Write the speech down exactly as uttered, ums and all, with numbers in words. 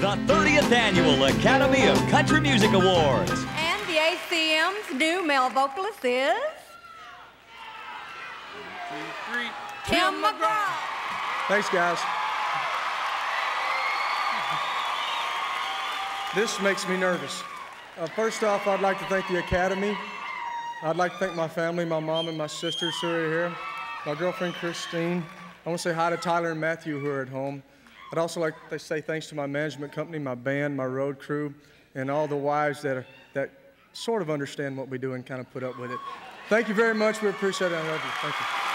the thirtieth Annual Academy of Country Music Awards. And the A C M's new male vocalist is... One, two, three. Tim McGraw. Thanks, guys. This makes me nervous. Uh, first off, I'd like to thank the Academy. I'd like to thank my family, my mom and my sisters who are here, my girlfriend Christine. I want to say hi to Tyler and Matthew who are at home. I'd also like to say thanks to my management company, my band, my road crew, and all the wives that, are, that sort of understand what we do and kind of put up with it. Thank you very much. We appreciate it. I love you. Thank you.